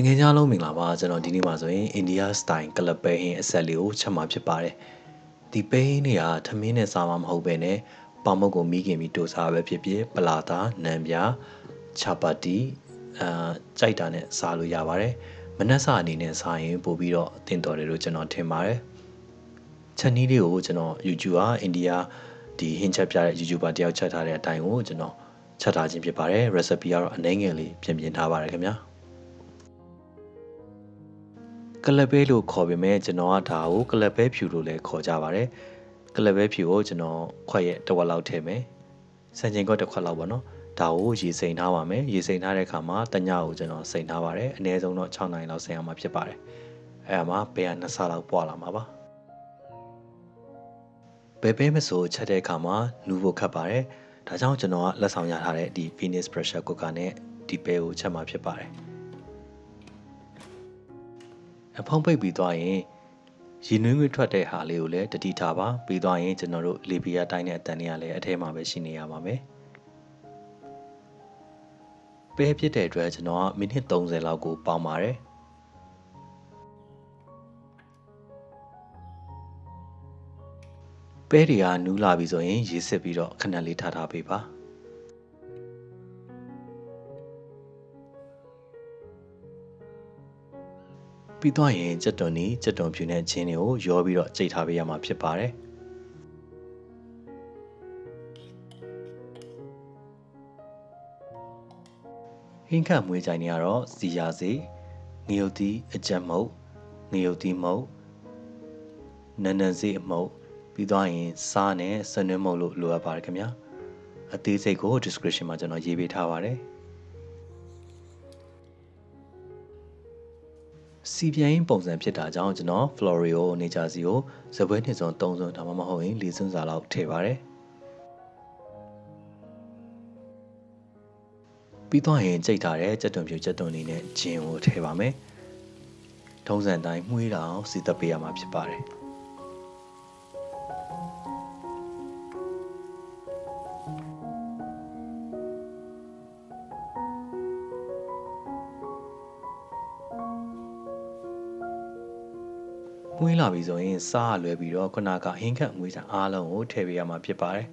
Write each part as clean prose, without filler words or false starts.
တကယ်ကြောင့်လုံးမင်္ဂလာပါကျွန်တော်ဒီနေ့မှာဆိုရင် India style ကလပ်ပဲဟင်းအဆက်လေးကိုချက်မှာဖြစ်ပါတယ်ဒီပဲဟင်းတွေကထမင်းနဲ့စားမှမဟုတ်ပဲနဲ့ပေါင်မုတ်ကိုမိခင်ပြီးတိုးစားပဲဖြစ်ဖြစ်ပလာတာနံပြားချပါတီကြိုက်တာနဲ့စားလို့ရပါတယ်မနှက်စာအနေနဲ့စားရင်ပို့ပြီးတော့အသင့်တော်တယ်လို့ကျွန်တော်ထင်ပါတယ်ချက်နည်းလေးကိုကျွန်တော် YouTube က India ဒီဟင်းချက်ပြတဲ့ YouTuber တယောက်ချက်ထားတဲ့အတိုင်းကိုကျွန်တော်ချက်ထားခြင်းဖြစ်ပါတယ် recipe ကတော့အနည်းငယ်လေးပြင်ထားပါတယ်ခင်ဗျာကလပ်ပဲလို့ခေါ်ပေမဲ့ကျွန်တော်ကဒါကိုကလပ်ပဲဖြူလို့လည်းခေါ်ကြပါတယ်ကလပ်ပဲဖြူကိုကျွန်တော်ခွက်ရဲ့တစ်ဝက်လောက်ထည့်မယ်ဆန်ကျင်ခွက်တစ်ခွက်လောက်ပေါ့နော်ဒါကိုရေစိမ်ထားပါမယ်ရေစိမ်ထားတဲ့အခါမှာတညကိုကျွန်တော်စိမ်ထားပါတယ်အနည်းဆုံးတော့6နာရီလောက်စိမ်ရမှာဖြစ်ပါတယ်အဲဒါမှာပဲက2ဆလောက်ပွာလာမှာပါပဲမဆိုချက်တဲ့အခါမှာနူးဖို့ခတ်ပါတယ်ဒါကြောင့်ကျွန်တော်ကလက်ဆောင်ရထားတဲ့ဒီ Venus Pressure Cooker နဲ့ဒီပဲကိုချက်မှာဖြစ်ပါတယ်အဖုံးပိတ်ပြီးသွားရင်ရေနွေးငွေထွက်တဲ့ဟာလေးကိုလည်းတတိထားပါပြီးသွားရင်ကျွန်တော်တို့လေပြာတိုင်းတဲ့အတန်တွေကလည်းအထဲမှာပဲရှိနေရပါမယ်ပဲဖြစ်တဲ့အတွက်ကျွန်တော်ကမိနစ်30လောက်ကိုပေါင်းပါတယ်ပဲတွေကနူးလာပြီဆိုရင်ရေစစ်ပြီးတော့ခဏလေးထားပေးပါပြီးတော့ရင်ကြက်တွန်နီးကြက်တွန်ဖြူနဲ့ချင်းတွေကိုရောပြီးတော့ကြိတ်ထားပေးရမှာဖြစ်ပါတယ်ဟင်းခတ်မွေးကြိုင်တွေကတော့စီယာစီငရုတ်သီးအကြက်မုတ်ငရုတ်သီးမုတ်နန်းနန်းစီအမုတ်ပြီးတော့ရင်စားနဲ့စနွင်းမုတ်လို့လိုအပ်ပါတယ်ခင်ဗျာအသေးစိတ်ကို description မှာကျွန်တော်ရေးပေးထားပါတယ်စီပြိုင်ပုံစံဖြစ်တာကြောင့်ကျွန်တော် Floriol နေကြစီကိုဇပွဲနှစ်စုံသုံးစုံဒါမှမဟုတ်ရင်၄စုံစာလောက်ထည့်ပါတယ်ပြီးတော့ရင်ကြိတ်ထားတဲ့ကြက်တွန်ဖြူကြက်တွန်လေးနဲ့ဂျင်ကိုထည့်ပါမယ်ထုံးစံတိုင်းမှွေးတာအောင်စီတက်ပေးရမှာဖြစ်ပါတယ်မွေးလာပြီဆိုရင်စားလွယ်ပြီးတော့ခုနကဟင်းခတ်မွေးတာအားလုံးကိုထည့်ပေးရမှာဖြစ်ပါတယ်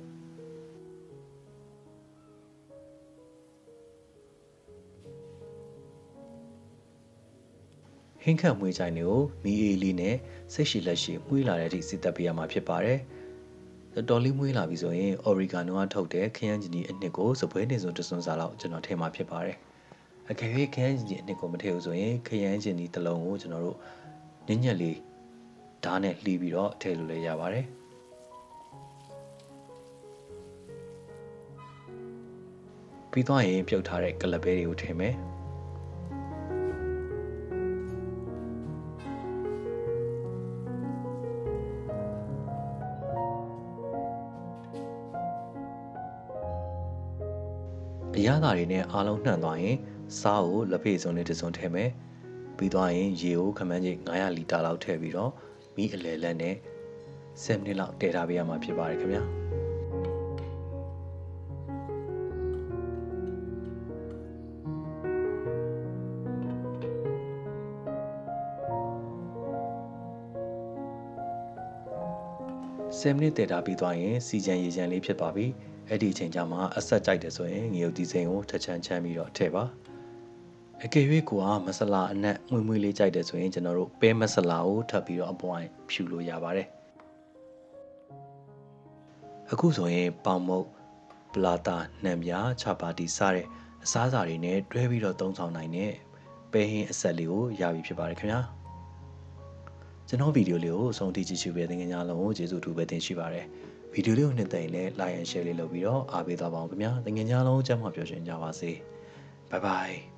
ဟင်းခတ်မွေးကြိုင်တွေကိုမီးအေးလေးနဲ့စိတ်ရှိလက်ရှိမွေးလာတဲ့အထိစီတက်ပေးရမှာဖြစ်ပါတယ်တော်လေးမွေးလာပြီဆိုရင် Oregano ကထုတ်တဲ့ခရမ်းချင်ဒီအနှစ်ကိုစပွဲနေစုံတစ်စွန်းစာလောက်ကျွန်တော်ထည့်မှာဖြစ်ပါတယ်အကယ်၍ခရမ်းချင်ဒီအနှစ်ကိုမထည့်ဘူးဆိုရင်ခရမ်းချင်ဒီတစ်လုံးကိုကျွန်တော်တို့ညညလေးဓာတ်နဲ့လှီးပြီးတော့ထည့်လို့လည်းရပါတယ်ပြီးတော့ရင်ပြုတ်ထားတဲ့ကလပ်ပဲတွေကိုထည့်မယ်အရသာတွေနဲ့အားလုံးနှံ့သွားရင်စားကိုလက်ဖေးစုံနဲ့တစ်စုံထည့်မယ်ပြီးတော့ရင်ရေကိုခမန်းကြီး900လီတာလောက်ထည့်ပြီးတော့မီးအလဲလန့်နဲ့7မိနစ်လောက်တည်ထားပေးရမှာဖြစ်ပါတယ်ခင်ဗျာ7မိနစ်တည်ထားပြီးသွားရင်စီချံရေချံလေးဖြစ်ပါပြီအဲ့ဒီအချိန်ကျမှအဆက်ကြိုက်တယ်ဆိုရင်ငရုတ်သီးစိမ်ကိုထချမ်းချမ်းပြီးတော့ထည့်ပါအကယ်၍ကိုကမဆလာအနက်မှွေမှွေလေးကြိုက်တယ်ဆိုရင်ကျွန်တော်တို့ပဲမဆလာကိုထပ်ပြီးတော့အပေါ်ဖြူလို့ရပါတယ်အခုဆိုရင်ပေါင်မုတ်ပလာတာနံပြားချပါတီစတဲ့အစားအစာတွေနဲ့တွဲပြီးတော့သုံးဆောင်နိုင်တဲ့ပဲဟင်းအဆက်လေးကိုရပြီဖြစ်ပါတယ်ခင်ဗျာကျွန်တော်ဗီဒီယိုလေးကိုအဆုံးထိကြည့်ရှုပေးတဲ့ခင်ဗျာအားလုံးကိုကျေးဇူးတူပဲတင်ရှိပါတယ်ဗီဒီယိုလေးကိုနှစ်သိမ့်လဲ like and share လေးလုပ်ပြီးတော့အားပေးသွားပါအောင်ခင်ဗျာခင်ဗျာအားလုံးကျန်းမာပျော်ရွှင်ကြပါစေ bye bye